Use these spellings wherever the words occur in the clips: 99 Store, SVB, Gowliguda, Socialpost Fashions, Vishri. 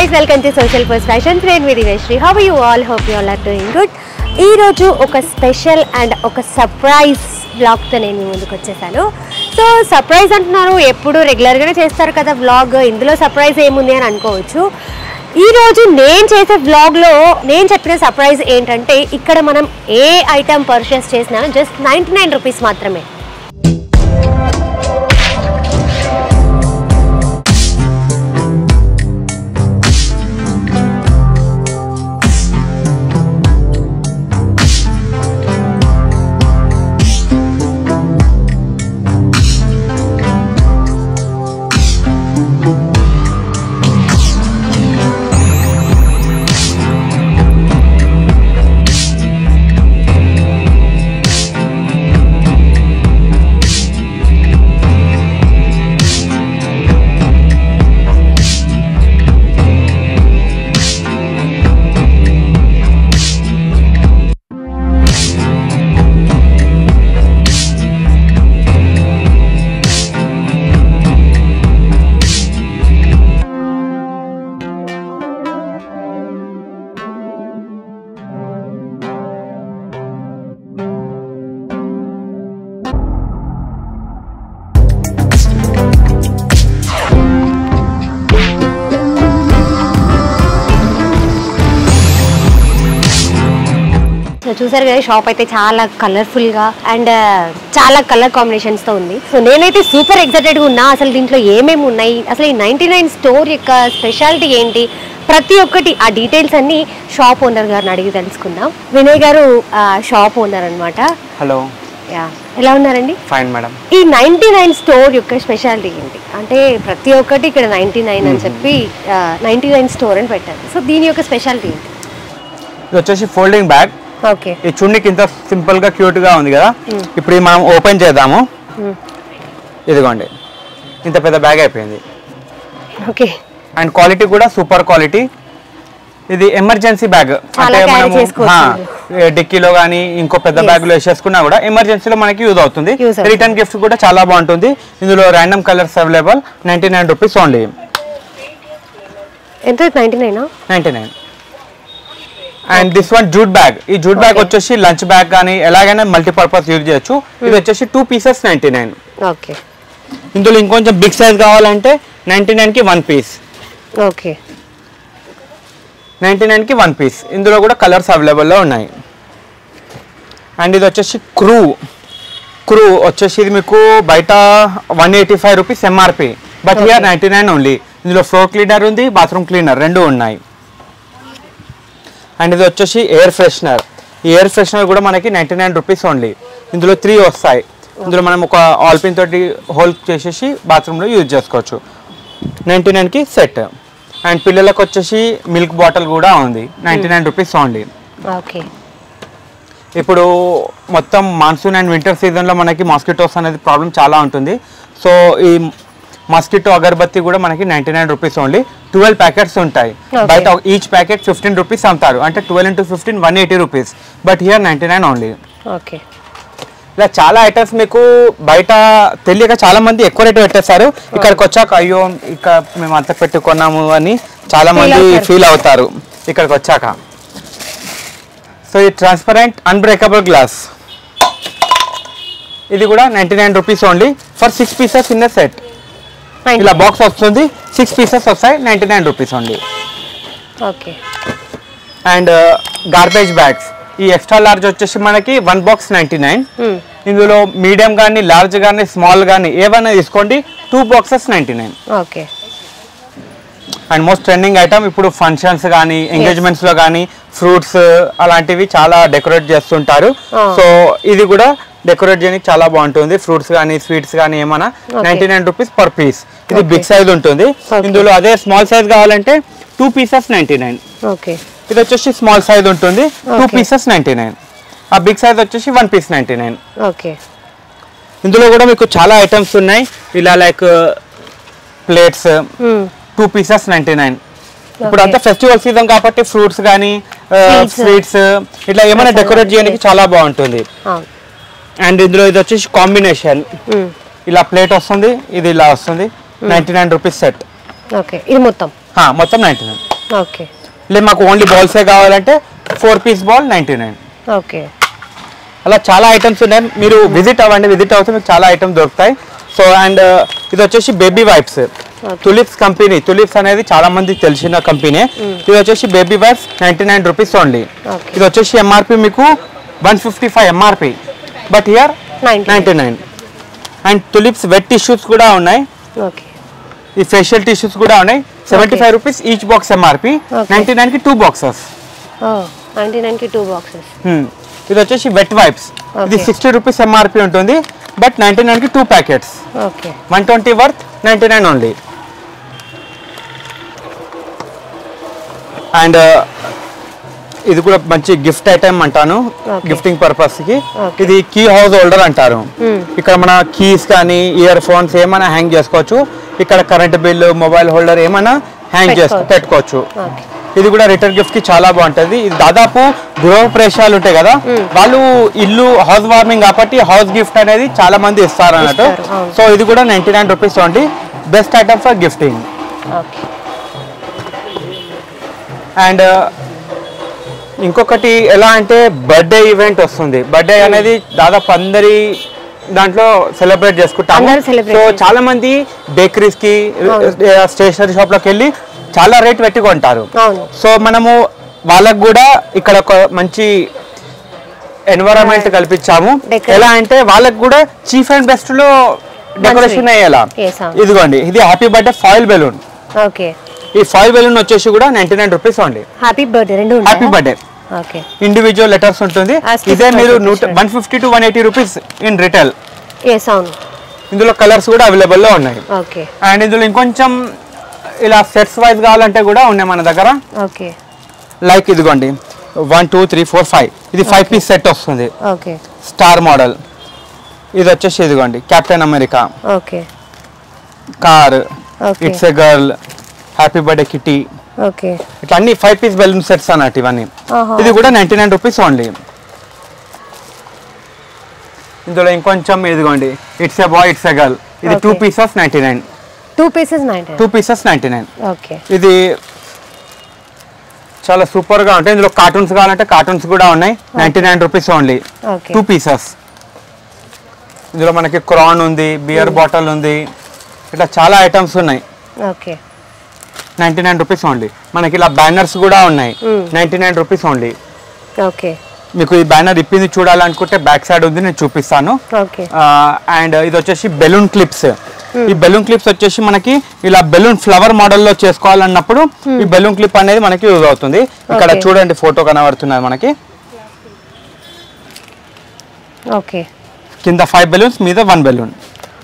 guys, welcome to Social Post Fashion Trend with Vishri. How are you all? Hope you all are doing good. ఈ రోజు ఒక special and ఒక surprise బ్లాగ్తో నేను మీ ముందుకు వచ్చేసాను. సో సర్ప్రైజ్ అంటున్నారు, ఎప్పుడు రెగ్యులర్గానే చేస్తారు కదా బ్లాగ్, ఇందులో సర్ప్రైజ్ ఏముంది అని అనుకోవచ్చు. ఈరోజు నేను చేసే బ్లాగ్లో నేను చెప్పిన సర్ప్రైజ్ ఏంటంటే, ఇక్కడ మనం ఏ ఐటెం పర్చేస్ చేసినా జస్ట్ 99 రూపీస్ మాత్రమే. చూసారు కదా, షాప్ అయితే చాలా కలర్ఫుల్గా అండ్ చాలా కలర్ కాంబినేషన్స్తో ఉంది. సో నేనైతే సూపర్ ఎక్సైటెడ్గా ఉన్నా, అసలు దీంట్లో ఏమేమి ఉన్నాయి, అసలు ఈ 99 స్టోర్ యొక్క స్పెషాలిటీ ఏంటి, ప్రతి ఒక్కటి ఆ డీటెయిల్స్ అన్ని షాప్ ఓనర్ గారిని అడిగి తెలుసుకుందాం. వినయ్ గారు షాప్ ఓనర్ అనమాట. హలో, ఎలా ఉన్నారండి? Fine madam. ఈ 99 స్టోర్ యొక్క స్పెషాలిటీ ఏంటి అంటే, ప్రతి ఒక్కటి ఇక్కడ 99 అని చెప్పి 99 స్టోర్ అని పెట్టారు. సో దీని యొక్క స్పెషాలిటీ ఏంటి? ఇది వచ్చేసి ఫోల్డింగ్ బ్యాగ్. ఈ చున్నీకి ఇంత సింపుల్ గా క్యూట్ గా ఉంది కదా, ఇప్పుడు మనం ఓపెన్ చేద్దాము. ఇదిగోండి, ఇంత పెద్ద బ్యాగ్ అయిపోయింది. ఓకే, అండ్ క్వాలిటీ కూడా సూపర్ క్వాలిటీ. ఇది ఎమర్జెన్సీ బ్యాగ్, అంటే మనము డిక్కీలో కానీ ఇంకో పెద్ద బ్యాగ్ లో వేసేసుకున్నా కూడా ఎమర్జెన్సీలో మనకి యూజ్ అవుతుంది. రిటర్న్ గిఫ్ట్ కూడా చాలా బాగుంటుంది. ఇందులో random colours available. 99 rupees only. ఎంత? 99. And this one jute bag. ఈ జూట్ బ్యాగ్ వచ్చేసి లంచ్ బ్యాగ్ కానీ ఎలాగైనా మల్టీపర్పస్ యూజ్ చేయొచ్చు. ఇది వచ్చేసి 2 పీసెస్ 99. ఓకే, ఇందులో ఇంకొంచెం బిగ్ సైజ్ కావాలంటే 99 కి 1 పీస్. ఓకే, 99 కి 1 పీస్. ఇందులో కూడా కలర్స్ అవైలబుల్లో ఉన్నాయి. అండ్ ఇది వచ్చేసి క్రూ వచ్చేసి ఇది మీకు బయట 185 rupees MRP, but here 99 only. ఇందులో ఫ్లోర్ క్లీనర్ ఉంది, బాత్రూమ్ క్లీనర్ రెండు ఉన్నాయి. అండ్ ఇది వచ్చేసి ఎయిర్ ఫ్రెషనర్. ఈ ఎయిర్ ఫ్రెషనర్ కూడా మనకి 99 రూపీస్ ఓన్లీ. ఇందులో 3 వస్తాయి. ఇందులో మనం ఒక ఆల్పిన్ తోటి హోల్ చేసేసి బాత్రూంలో యూజ్ చేసుకోవచ్చు. 99 కి సెట్. అండ్ పిల్లలకు వచ్చేసి మిల్క్ బాటిల్ కూడా ఉంది, 99 రూపీస్ ఓన్లీ. ఓకే, ఇప్పుడు మొత్తం మాన్సూన్ అండ్ వింటర్ సీజన్లో మనకి మాస్కిటోస్ అనేది ప్రాబ్లం చాలా ఉంటుంది. సో ఈ మస్కిటో అగరబత్తి కూడా మనకి 99 రూపీస్ ఓన్లీ. 12 ప్యాకెట్స్ ఉంటాయి. బయట ఈచ్ ప్యాకెట్ 15 రూపీస్ అమ్ముతారు, అంటే 12 into 15 180 rupees, but here 99 only. Okay, ఇలా చాలా ఐటమ్స్ మీకు బయట తెలియక చాలా మంది ఎక్కువ రేటు పెట్టేస్తారు. ఇక్కడికి వచ్చాక అయ్యో ఇక మేము అంత పెట్టుకున్నాము అని చాలా మంది ఫీల్ అవుతారు ఇక్కడికి వచ్చాక. సో ఈ ట్రాన్స్పరెంట్ అన్బ్రేకబుల్ గ్లాస్, ఇది కూడా 99 rupees only for 6 pieces in a set. ఇలా బాక్స్ వస్తుంది, 6 పీసెస్ వస్తాయి, 99 rupees only. Okay, and garbage bags. ఈ ఎక్స్ట్రా లార్జ్ వచ్చేసి మనకి 1 బాక్స్ 99. ఇందులో మీడియం కానీ లార్జ్ కానీ స్మాల్ కానీ ఏవైనా తీసుకోండి, 2 boxes 99. Okay, and most trending item ఇప్పుడు ఫంక్షన్స్ కానీ ఎంగేజ్మెంట్స్లో కానీ ఫ్రూట్స్ అలాంటివి చాలా డెకరేట్ చేస్తుంటారు. సో ఇది కూడా డెకరేట్ చేయడానికి చాలా బాగుంటుంది. ఫ్రూట్స్ కానీ స్వీట్స్ కానీ ఏమైనా 99 రూపీస్ పర్ పీస్. ఇది బిగ్ సైజ్ ఉంటుంది. ఇందులో అదే స్మాల్ సైజ్ కావాలంటే 2 పీసెస్ 99. ఇది వచ్చేసి స్మాల్ సైజ్ ఉంటుంది, 2 పీసెస్ 99. ఆ బిగ్ సైజ్ వచ్చేసి 1 పీస్ 99. ఇందులో కూడా మీకు చాలా ఐటమ్స్ ఉన్నాయి. ఇలా లైక్ ప్లేట్స్ 2 పీసెస్ 99. ఇప్పుడు అంతా ఫెస్టివల్ సీజన్ కాబట్టి ఫ్రూట్స్ కానీ స్వీట్స్ ఇట్లా ఏమైనా డెకరేట్ చేయడానికి చాలా బాగుంటుంది. అండ్ ఇందులో ఇది వచ్చేసి కాంబినేషన్, ఇలా ప్లేట్ వస్తుంది, ఇది ఇలా వస్తుంది, 99 రూపీస్ సెట్. ఓకే, ఇది మొత్తం 99. ఓకే లే మాకు ఓన్లీ బాల్స్ ఏ కావాలంటే 4 పీస్ బాల్ 99 ఓకే అలా చాలా ఐటమ్స్ ఉన్నాయి మీరు విజిట్ అవ్వండి విజిట్ అవుతే మీకు చాలా ఐటమ్స్ దొరుకుతాయి సో అండ్ ఇది వచ్చేసి baby wipes Tulips company Tulips అనేది చాలా మంది తెలిసిన కంపెనీ ఇది వచ్చేసి బేబీ వైప్స్ 99 రూపాయస్ ఓన్లీ ఇది వచ్చేసి ఎంఆర్పి మీకు 155 MRP but here 99 and Tulips wet tissues కూడా ఉన్నాయి ఓకే ఈ ఫేషియల్ టిష్యూస్ కూడా ఉన్నాయి 75 రూపాయస్ ఈచ్ బాక్స్ ఎంఆర్పి 99 కి 2 బాక్సెస్ ఓ 99 కి 2 బాక్సెస్ ఇది వచ్చేసి వెట్ వైప్స్ ఇది 60 రూపాయస్ ఎంఆర్పి ఉంటుంది బట్ 99 కి 2 packets okay 120 worth 99 only and ఇది కూడా మంచి గిఫ్ట్ ఐటమ్ అంటాను గిఫ్టింగ్ పర్పస్ కి ఇది కీ హౌస్ హోల్డర్ అంటారు ఇక్కడ మన కీస్ కానీ ఇయర్ ఫోన్స్ ఏమైనా హ్యాంగ్ చేసుకోవచ్చు ఇక్కడ కరెంట్ బిల్ మొబైల్ హోల్డర్ ఏమైనా హ్యాంగ్ చేసుకో పెట్టుకోవచ్చు ఇది కూడా రిటర్న్ గిఫ్ట్ కి చాలా బాగుంటది ఇది దాదాపు గృహ ప్రవేశాలు ఉంటాయి కదా వాళ్ళు ఇల్లు హౌస్ వార్మింగ్ కాబట్టి హౌస్ గిఫ్ట్ అనేది చాలా మంది ఇస్తారు అన్నట్టు సో ఇది కూడా 99 rupees only best item for gifting and ఇంకొకటి ఎలా అంటే బర్త్డే ఈవెంట్ వస్తుంది బర్త్డే అనేది దాదాపు అందరి దాంట్లో సెలబ్రేట్ చేసుకుంటాము సో చాలా మంది బేకరీస్ కి స్టేషనరీ షాప్ లోకి వెళ్ళి చాలా రేట్ పెట్టి కొంటారు సో మనము వాళ్ళకు కూడా ఇక్కడ ఒక మంచి ఎన్విరాన్మెంట్ కల్పించాము ఎలా అంటే వాళ్ళకు కూడా చీప్ అండ్ బెస్ట్ లో డెకరేషన్ అయ్యేలా ఇదిగోండి ఇది happy birthday foil balloon okay ఈ ఫైల్ బెలూన్ వచ్చేసి కూడా 99 రూపాయస్ ఓన్లీ హ్యాపీ బర్త్డే రెండు ఉంటాయి happy birthday okay individual letters ఉంటుంది ఇదే మీరు 150 టు 180 రూపాయస్ ఇన్ రిటైల్ yes అవును ఇందులో కలర్స్ కూడా అవైలబుల్ లో ఉన్నాయి ఓకే అండ్ ఇందులో ఇంకొంచెం ఇలా సెట్స్ వైస్ కావాలంటే కూడా ఉన్నాయి మన దగ్గర ఓకే లైక్ ఇదిగోండి 1 2 3 4 5 ఇది 5 పీస్ సెట్ వస్తుంది ఓకే స్టార్ మోడల్ ఇది వచ్చేసి ఇదిగోండి Captain America okay car it's a girl happy birthday kitty okay ఇట్లా అన్ని 5 పీస్ బెలూన్ సెట్స్ అన్నట్టు ఇవన్నీ ఇది కూడా 99 రూపాయస్ ఓన్లీ ఇందులో ఇంకొంచెం ఇదిగోండి it's a boy it's a girl ఇది 2 పీసెస్ 99 2 పీసెస్ 99 2 పీసెస్ 99 ఓకే ఇది చాలా సూపర్ గా ఉంటాయి ఇందులో కార్టూన్స్ కావాలంటే కార్టూన్స్ కూడా ఉన్నాయి 99 రూపాయస్ ఓన్లీ 2 పీసెస్ ఇందులో మనకి క్రాన్ ఉంది బియర్ బాటిల్ ఉంది ఇట్లా చాలా ఐటమ్స్ ఉన్నాయి ఓకే 99 రూపాయస్ ఓన్లీ మనకి ఇలా బ్యానర్స్ కూడా ఉన్నాయి 99 రూపాయస్ ఓన్లీ ఓకే మీకు ఈ బ్యానర్ ఇప్పింది చూడాలనుకుంటే బ్యాక్ సైడ్ ఉంది నేను చూపిస్తాను ఓకే అండ్ ఇది వచ్చేసి బెలూన్ క్లిప్స్ ఈ బెలూన్ క్లిప్స్ వచ్చేసి మనకి ఇలా బెలూన్ ఫ్లవర్ మోడల్ లో చేసుకోవాలన్నప్పుడు ఈ బెలూన్ క్లిప్ అనేది మనకి యూజ్ అవుతుంది ఇక్కడ చూడండి ఫోటో కనబడుతున్నది మనకి ఓకే కింద 5 బెలూన్స్ మీద 1 బెలూన్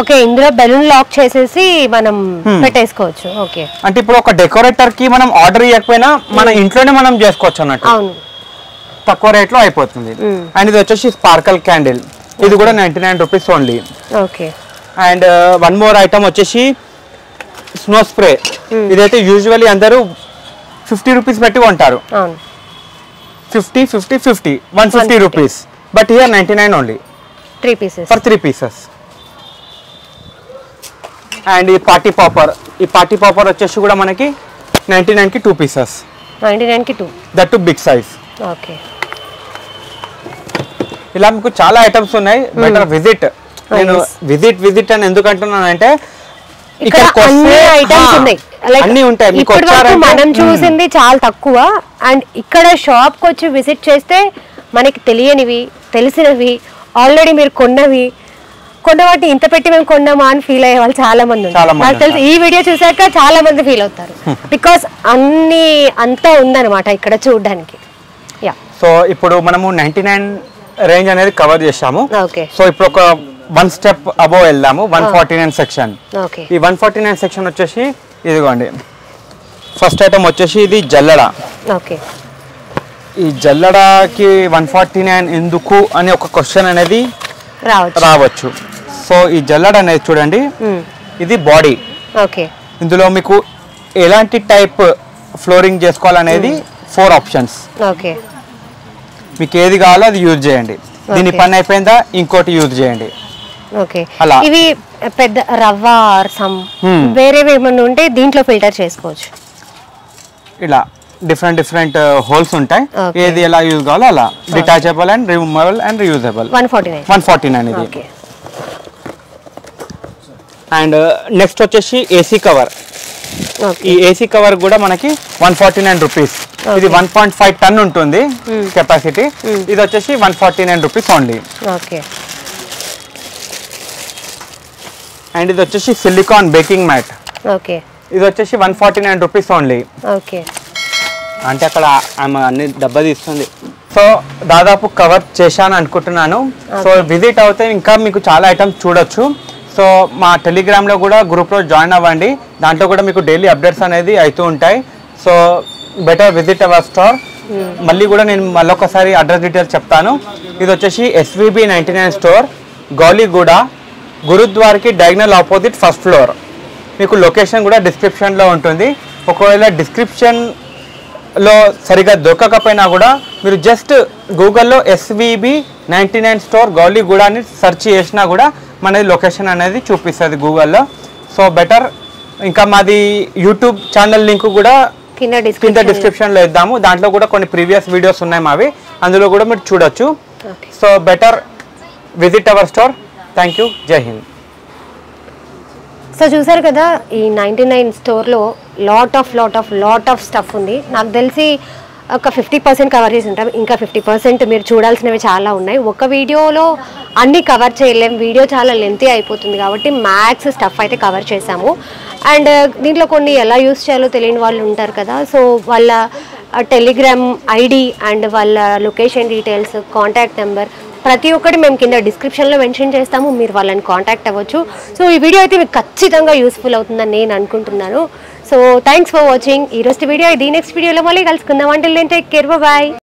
ఓకే ఇందులో బెలూన్ లాక్ చేసేసి మనం పెట్టేసుకోవచ్చు ఓకే అంటే ఇప్పుడు ఒక డెకరేటర్ కి మనం ఆర్డర్ ఇవ్వకపోయినా మన ఇంట్లోనే మనం చేసుకోవచ్చు అన్నట్టు అవును తక్కువ రేట్ లో అయిపోతుంది అండ్ ఇది వచ్చేసి స్పార్కల్ క్యాండిల్ ఇది కూడా 99 rupees only okay and one more item వచ్చేసి స్నో స్ప్రే ఇదైతే యూజువల్లీ అందరూ 50 రూపీస్ పెట్టి కొంటారు అవును 50 50 50 150 rupees but here 99 only 3 pieces for 3 pieces and ఈ పార్టీ పాపర్ వచ్చేసి కూడా మనకి 99 కి 2 పీసెస్ 99 కి 2 that too big size okay ఇలా మీకు చాలా ఐటమ్స్ ఉన్నాయి బెటర్ విజిట్ నేను విజిట్ అని ఎందుకు అంటున్నాను అంటే ఇక్కడ అన్ని ఐటమ్స్ ఉన్నాయి అన్ని ఉంటాయి మీకు వచ్చారు మనం చూసింది చాలా తక్కువ అండ్ ఇక్కడ షాప్ కి వచ్చి విజిట్ చేస్తే మనకి తెలియనివి తెలిసినవి ఆల్రెడీ మీరు కొన్నవి కొన్న వాటి ఇంత పెట్టి మేము కొన్నామా అని ఫీల్ అయ్యే వాళ్ళు చాలా మంది నాకు తెలుసు ఈ వీడియో చూసాక చాలా మంది ఫీల్ అవుతారు బికాస్ అన్ని అంతా ఉందన్నమాట ఇక్కడ చూడడానికి యా సో ఇప్పుడు మనము 99 రేంజ్ అనేది కవర్ చేశాము సో ఇప్పుడు ఒక వన్ స్టెప్ అబోవ్ వెళ్దాము 149 సెక్షన్ ఈ 149 సెక్షన్ వచ్చేసి ఇదిగోండి ఫస్ట్ ఐటమ్ వచ్చేసి ఇది జల్లడ ఓకే ఈ జల్లడకి 149 ఎందుకు అనే ఒక క్వశ్చన్ అనేది రావచ్చు సో ఈ జల్లడ అనేది చూడండి ఇది బాడీ ఓకే ఇందులో మీకు ఎలాంటి టైప్ ఫ్లోరింగ్ చేసుకోవాలనేది 4 ఆప్షన్స్ ఓకే మీకు ఏది కావాలో అది యూజ్ చేయండి దీని పని అయిపోయిందా ఇంకోటి యూజ్ చేయండి ఓకే ఇవి పెద్ద రవ్వ ఆర్ సమ్ వేరేవేమన్నా ఉంటే దీంట్లో ఫిల్టర్ చేసుకోవచ్చు ఇలా different different holes ఉంటాయి ఏది ఎలా యూస్ కావాలో అలా detachable and removable and reusable 149 ఇది ఓకే అండ్ నెక్స్ట్ వచ్చేసి ఏసీ కవర్ ఈ ఏసీ కవర్ కూడా మనకి 149 రూపాయస్ ఇది 1.5 టన్ ఉంటుంది కెపాసిటీ ఇది వచ్చేసి 149 రూపాయస్ ఓన్లీ ఓకే అండ్ ఇది వచ్చేసి సిలికాన్ బేకింగ్ మ్యాట్ ఓకే ఇది వచ్చేసి 149 రూపాయస్ ఓన్లీ ఓకే అంటే అక్కడ ఆమె అన్ని డబ్బా తీస్తుంది సో దాదాపు కవర్ చేశాను అనుకుంటున్నాను సో విజిట్ అవుతే ఇంకా మీకు చాలా ఐటమ్స్ చూడొచ్చు సో మా టెలిగ్రామ్లో కూడా గ్రూప్లో జాయిన్ అవ్వండి దాంట్లో కూడా మీకు డైలీ అప్డేట్స్ అనేది అవుతూ ఉంటాయి so better visit our store మళ్ళీ కూడా నేను మళ్ళొకసారి అడ్రస్ డీటెయిల్స్ చెప్తాను ఇది వచ్చేసి SVB 99 స్టోర్ గౌలిగూడ గురుద్వార్కి డయాగ్నల్ ఆపోజిట్ ఫస్ట్ ఫ్లోర్ మీకు లొకేషన్ కూడా డిస్క్రిప్షన్లో ఉంటుంది ఒకవేళ డిస్క్రిప్షన్ లో సరిగా దొరకకపోయినా కూడా మీరు జస్ట్ గూగుల్లో SVB 99 స్టోర్ గౌలిగూడ అని సెర్చ్ చేసినా కూడా మనది లొకేషన్ అనేది చూపిస్తుంది గూగుల్లో సో బెటర్ ఇంకా మాది యూట్యూబ్ ఛానల్ లింక్ కూడా కింద డిస్క్రిప్షన్లో ఇద్దాము దాంట్లో కూడా కొన్ని ప్రీవియస్ వీడియోస్ ఉన్నాయి మావి అందులో కూడా మీరు చూడొచ్చు so better visit our store thank you జై హింద్ సో చూసారు కదా ఈ 99 స్టోర్లో లాట్ ఆఫ్ స్టఫ్ ఉంది నాకు తెలిసి ఒక 50% కవర్ చేసి ఉంటాం ఇంకా 50% మీరు చూడాల్సినవి చాలా ఉన్నాయి ఒక వీడియోలో అన్నీ కవర్ చేయలేము వీడియో చాలా లెంతీ అయిపోతుంది కాబట్టి మ్యాక్స్ స్టఫ్ అయితే కవర్ చేసాము అండ్ దీంట్లో కొన్ని ఎలా యూస్ చేయాలో తెలియని వాళ్ళు ఉంటారు కదా సో వాళ్ళ టెలిగ్రామ్ ఐడి అండ్ వాళ్ళ లొకేషన్ డీటెయిల్స్ కాంటాక్ట్ నెంబర్ ప్రతి ఒక్కటి మేము కింద డిస్క్రిప్షన్లో మెన్షన్ చేస్తాము మీరు వాళ్ళని కాంటాక్ట్ అవ్వచ్చు సో ఈ వీడియో అయితే మీకు ఖచ్చితంగా యూస్ఫుల్ అవుతుందని నేను అనుకుంటున్నాను సో థ్యాంక్స్ ఫర్ వాచింగ్ ఈరోజు వీడియో ఇది నెక్స్ట్ వీడియోలో మళ్ళీ కలుసుకుందాం అంటే టేక్ కేర్ బాయ్